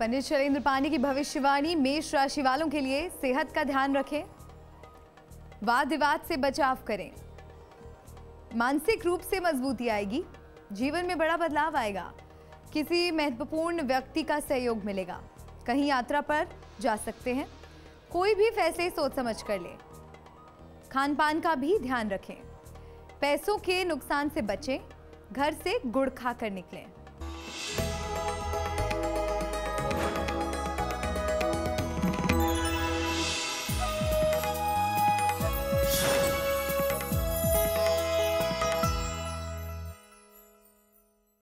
पंडित शैलेंद्र पांडे की भविष्यवाणी। मेष राशि वालों के लिए सेहत का ध्यान रखें, वाद विवाद से बचाव करें, मानसिक रूप से मजबूती आएगी, जीवन में बड़ा बदलाव आएगा, किसी महत्वपूर्ण व्यक्ति का सहयोग मिलेगा, कहीं यात्रा पर जा सकते हैं, कोई भी फैसले सोच समझ कर लें, खान पान का भी ध्यान रखें, पैसों के नुकसान से बचें, घर से गुड़ खाकर निकलें।